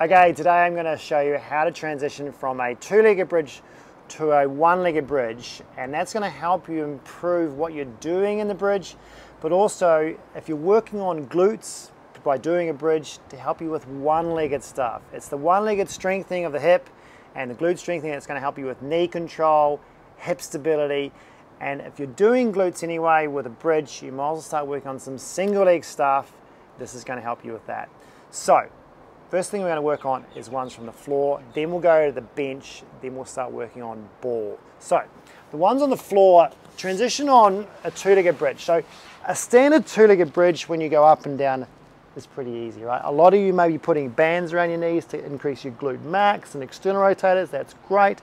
Okay, today I'm going to show you how to transition from a two-legged bridge to a one-legged bridge, and that's going to help you improve what you're doing in the bridge, but also if you're working on glutes by doing a bridge, to help you with one-legged stuff. It's the one-legged strengthening of the hip and the glute strengthening that's going to help you with knee control, hip stability, and if you're doing glutes anyway with a bridge, you might as well start working on some single-leg stuff. This is going to help you with that. So, first thing we're going to work on is ones from the floor, then we'll go to the bench, then we'll start working on ball. So, the ones on the floor, transition on a two-legged bridge. So, a standard two-legged bridge when you go up and down is pretty easy, right? A lot of you may be putting bands around your knees to increase your glute max and external rotators, that's great.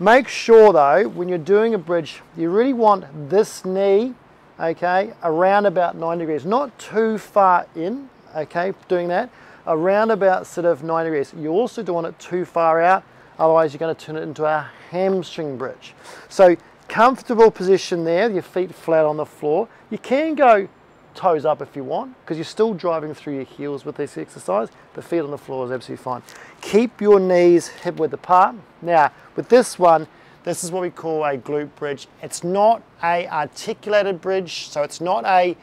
Make sure though, when you're doing a bridge, you really want this knee, okay, around about 9 degrees, not too far in, okay, doing that. Around about sort of 9 degrees. You also don't want it too far out, otherwise you're going to turn it into a hamstring bridge. So comfortable position there, your feet flat on the floor. You can go toes up if you want, because you're still driving through your heels with this exercise, but feet on the floor is absolutely fine. Keep your knees hip width apart. Now with this one, this is what we call a glute bridge. It's not a articulated bridge, so it's not a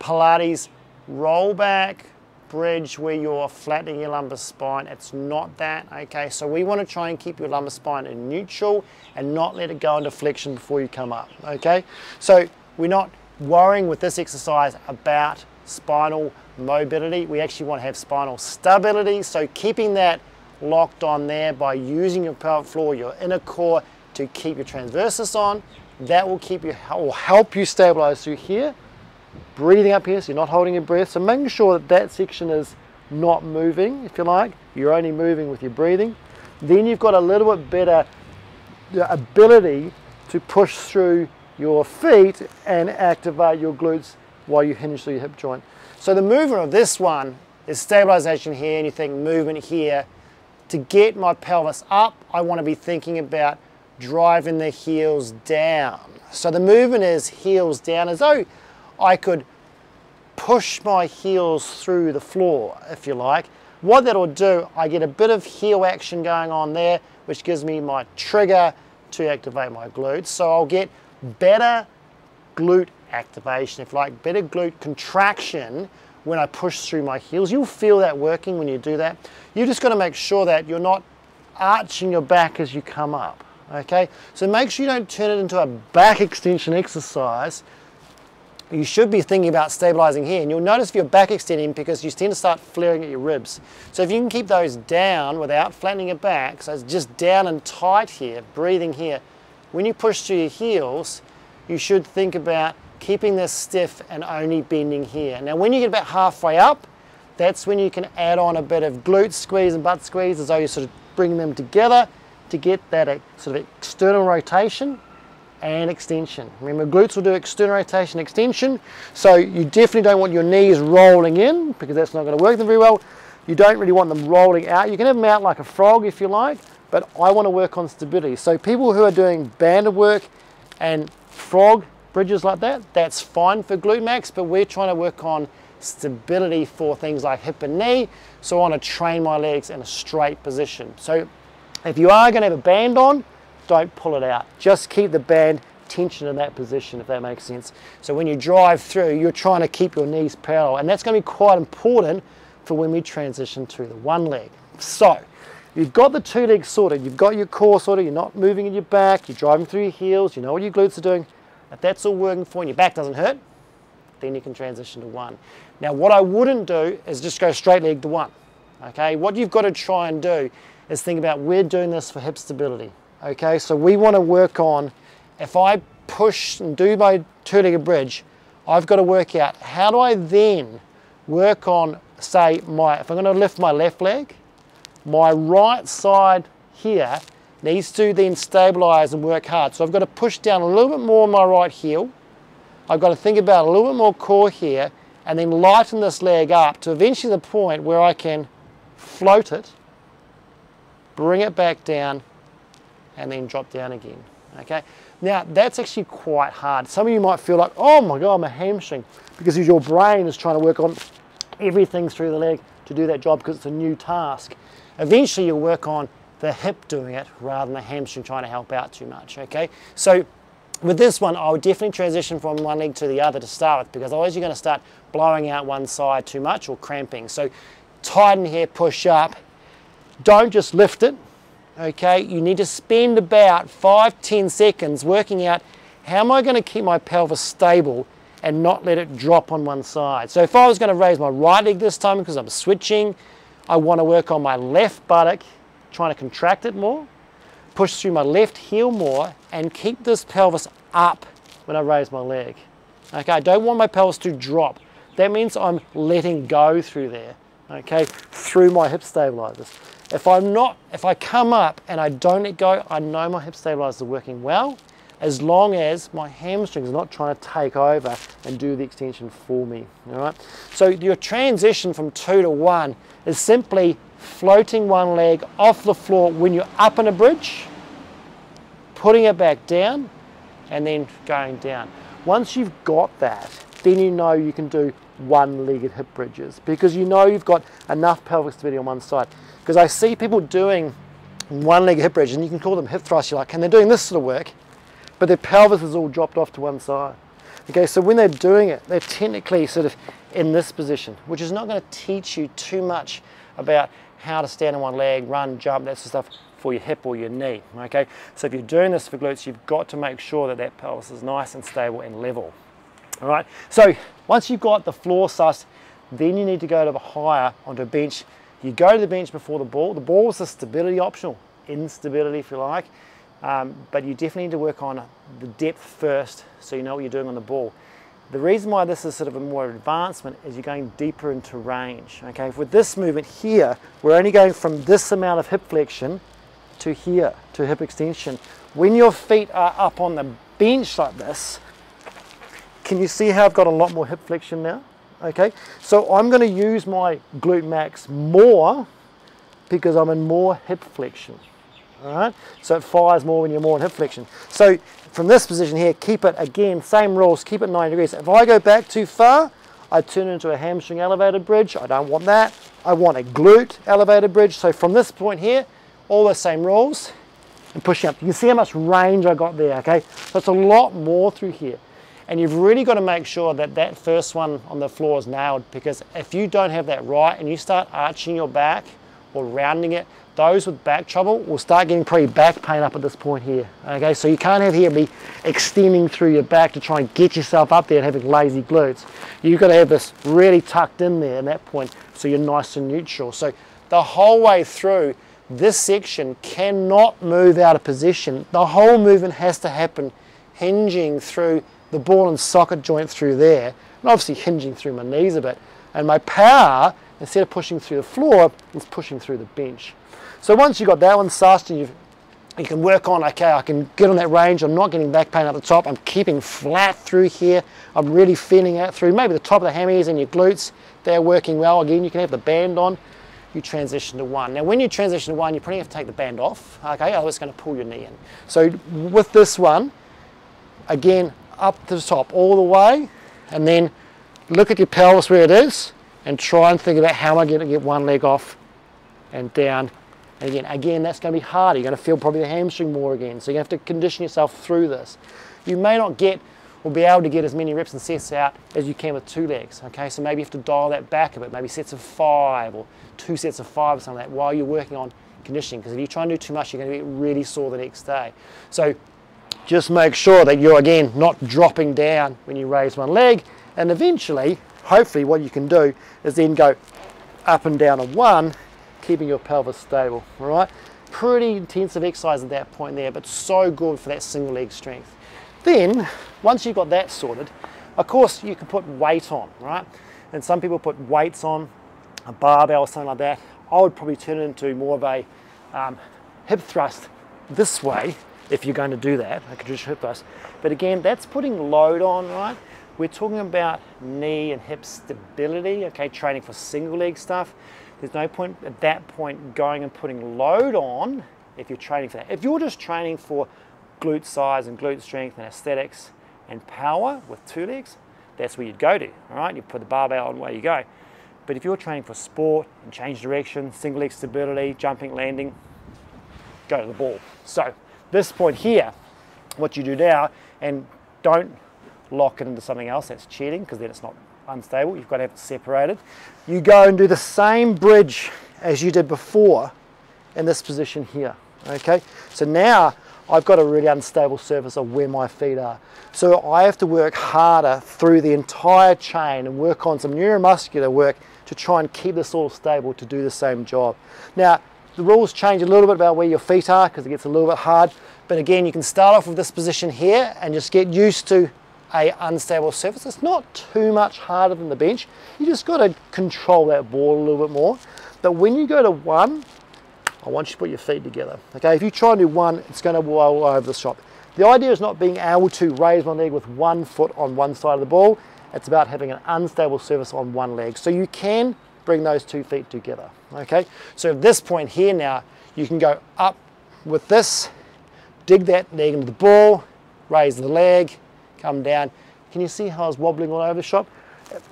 Pilates roll back bridge where you're flattening your lumbar spine. It's not that, okay? So we want to try and keep your lumbar spine in neutral and not let it go into flexion before you come up, okay? So we're not worrying with this exercise about spinal mobility. We actually want to have spinal stability. So keeping that locked on there by using your pelvic floor, your inner core to keep your transversus on, that will keep you, will help you stabilize through here. Breathing up here, so you're not holding your breath, so making sure that that section is not moving, if you like, you're only moving with your breathing. Then you've got a little bit better ability to push through your feet and activate your glutes while you hinge through your hip joint. So the movement of this one is stabilization here, and you think movement here. To get my pelvis up, I want to be thinking about driving the heels down. So the movement is heels down, as though I could push my heels through the floor, if you like. What that'll do, I get a bit of heel action going on there, which gives me my trigger to activate my glutes. So I'll get better glute activation, if you like, better glute contraction when I push through my heels. You'll feel that working when you do that. You just got to make sure that you're not arching your back as you come up, okay? So make sure you don't turn it into a back extension exercise. You should be thinking about stabilizing here, and you'll notice if your back extending, because you tend to start flaring at your ribs. So if you can keep those down without flattening your back, so it's just down and tight here, breathing here. When you push through your heels, you should think about keeping this stiff and only bending here. Now when you get about halfway up, that's when you can add on a bit of glute squeeze and butt squeeze, as though you sort of bring them together to get that sort of external rotation and extension. Remember, glutes will do external rotation, extension, so you definitely don't want your knees rolling in, because that's not going to work them very well. You don't really want them rolling out. You can have them out like a frog if you like, but I want to work on stability. So people who are doing banded work and frog bridges like that, that's fine for glute max, but we're trying to work on stability for things like hip and knee, so I want to train my legs in a straight position. So if you are going to have a band on, don't pull it out. Just keep the band tension in that position, if that makes sense. So when you drive through, you're trying to keep your knees parallel, and that's going to be quite important for when we transition to the one leg. So you've got the two legs sorted, you've got your core sorted, you're not moving in your back, you're driving through your heels, you know what your glutes are doing. If that's all working for you and your back doesn't hurt, then you can transition to one. Now what I wouldn't do is just go straight leg to one, okay? What you've got to try and do is think about, we're doing this for hip stability. Okay, so we want to work on, if I push and do my two-legged bridge, I've got to work out, how do I then work on, say, if I'm going to lift my left leg, my right side here needs to then stabilize and work hard. So I've got to push down a little bit more on my right heel. I've got to think about a little bit more core here, and then lighten this leg up to eventually the point where I can float it, bring it back down, and then drop down again, okay? Now, that's actually quite hard. Some of you might feel like, oh my God, my hamstring, because your brain is trying to work on everything through the leg, to do that job because it's a new task. Eventually you'll work on the hip doing it rather than the hamstring trying to help out too much, okay? So with this one, I would definitely transition from one leg to the other to start with, because otherwise you're going to start blowing out one side too much or cramping. So tighten here, push up. Don't just lift it, okay? You need to spend about 5-10 seconds working out, how am I going to keep my pelvis stable and not let it drop on one side? So if I was going to raise my right leg this time because I'm switching, I want to work on my left buttock, trying to contract it more, push through my left heel more, and keep this pelvis up when I raise my leg. Okay, I don't want my pelvis to drop. That means I'm letting go through there, okay, through my hip stabilizers. If I come up and I don't let go, I know my hip stabilizers are working well, as long as my hamstrings are not trying to take over and do the extension for me, all right? So your transition from 2 to 1 is simply floating one leg off the floor when you're up in a bridge, putting it back down, and then going down. Once you've got that, then you know you can do one-legged hip bridges, because you know you've got enough pelvic stability on one side. Because I see people doing one-legged hip bridges, and you can call them hip thrusts, you're like, and they're doing this sort of work, but their pelvis is all dropped off to one side. Okay, so when they're doing it, they're technically sort of in this position, which is not going to teach you too much about how to stand on one leg, run, jump, that sort of stuff for your hip or your knee, okay? So if you're doing this for glutes, you've got to make sure that that pelvis is nice and stable and level, all right? So once you've got the floor sussed, then you need to go to the higher onto a bench. You go to the bench before the ball. The ball is a stability optional, instability if you like, but you definitely need to work on the depth first so you know what you're doing on the ball. The reason why this is sort of a more advancement is you're going deeper into range, okay? With this movement here, we're only going from this amount of hip flexion to here, to hip extension. When your feet are up on the bench like this, can you see how I've got a lot more hip flexion now, okay? So I'm going to use my glute max more because I'm in more hip flexion, all right? So it fires more when you're more in hip flexion. So from this position here, keep it, again, same rules, keep it 90 degrees. If I go back too far, I turn into a hamstring elevated bridge. I don't want that. I want a glute elevated bridge. So from this point here, all the same rules and pushing up. You can see how much range I got there, okay? So it's a lot more through here. And you've really got to make sure that that first one on the floor is nailed, because if you don't have that right and you start arching your back or rounding it, those with back trouble will start getting pretty back pain up at this point here, okay? So you can't have here be extending through your back to try and get yourself up there and having lazy glutes. You've got to have this really tucked in there at that point so you're nice and neutral. So the whole way through, this section cannot move out of position. The whole movement has to happen hinging through the ball and socket joint through there, and obviously hinging through my knees a bit. And my power, instead of pushing through the floor, is pushing through the bench. So once you've got that one sussed, and you can work on, okay, I can get on that range, I'm not getting back pain at the top, I'm keeping flat through here, I'm really feeling out through, maybe the top of the hammies and your glutes, they're working well. Again, you can have the band on, you transition to one. Now when you transition to one, you probably have to take the band off, okay, otherwise it's going to pull your knee in. So with this one, again, up to the top all the way, and then look at your pelvis where it is, and try and think about how am I going to get one leg off and down. And again, that's going to be harder. You're going to feel probably the hamstring more again. So you have to condition yourself through this. You may not get or be able to get as many reps and sets out as you can with 2 legs. Okay, so maybe you have to dial that back a bit. Maybe sets of 5 or 2 sets of 5 or something like that while you're working on conditioning. Because if you try and do too much, you're going to get really sore the next day. So just make sure that you're, again, not dropping down when you raise one leg. And eventually, hopefully, what you can do is then go up and down on one, keeping your pelvis stable, all right? Pretty intensive exercise at that point there, but so good for that single leg strength. Then, once you've got that sorted, of course, you can put weight on, right? And some people put weights on, a barbell or something like that. I would probably turn it into more of a hip thrust this way, if you're going to do that, a traditional hip thrust. But again, that's putting load on, right? We're talking about knee and hip stability, okay, training for single leg stuff. There's no point at that point going and putting load on if you're training for that. If you're just training for glute size and glute strength and aesthetics and power with 2 legs, that's where you'd go to, all right? You put the barbell on, away you go. But if you're training for sport and change direction, single leg stability, jumping, landing, go to the ball. So this point here, what you do now, and don't lock it into something else that's cheating, because then it's not unstable. You've got to have it separated. You go and do the same bridge as you did before in this position here. Okay, so now I've got a really unstable surface of where my feet are. So I have to work harder through the entire chain and work on some neuromuscular work to try and keep this all stable to do the same job. Now, the rules change a little bit about where your feet are because it gets a little bit hard. But again, you can start off with this position here and just get used to an unstable surface. It's not too much harder than the bench. You just got to control that ball a little bit more. But when you go to one, I want you to put your feet together. Okay, if you try and do one, it's going to go all over the shop. The idea is not being able to raise one leg with one foot on one side of the ball. It's about having an unstable surface on one leg. So you can bring those 2 feet together. Okay, so at this point here now, you can go up with this, dig that leg into the ball, raise the leg, come down. Can you see how I was wobbling all over the shop?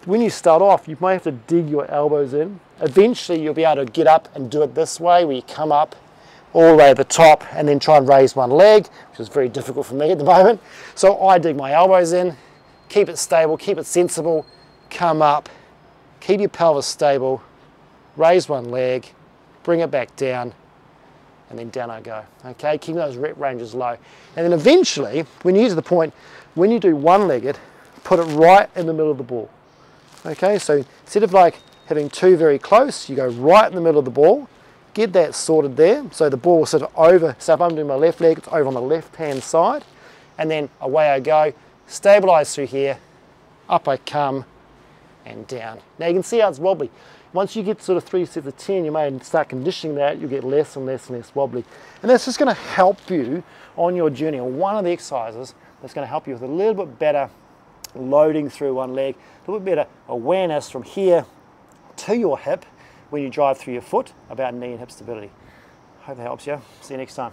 When you start off, you might have to dig your elbows in. Eventually you'll be able to get up and do it this way, where you come up all the way at the top and then try and raise one leg, which is very difficult for me at the moment. So I dig my elbows in, keep it stable, keep it sensible, come up, keep your pelvis stable, raise one leg, bring it back down, and then down I go. Okay, keep those rep ranges low. And then eventually, when you get to the point, when you do one-legged, put it right in the middle of the ball. Okay, so instead of like having two very close, you go right in the middle of the ball, get that sorted there, so the ball will sort of over, so if I'm doing my left leg, it's over on the left-hand side, and then away I go, stabilise through here, up I come, and down. Now you can see how it's wobbly. Once you get sort of 3 sets of 10, you may start conditioning that, you'll get less and less and less wobbly. And that's just going to help you on your journey, or one of the exercises that's going to help you with a little bit better loading through one leg, a little bit better awareness from here to your hip when you drive through your foot about knee and hip stability. Hope that helps you. See you next time.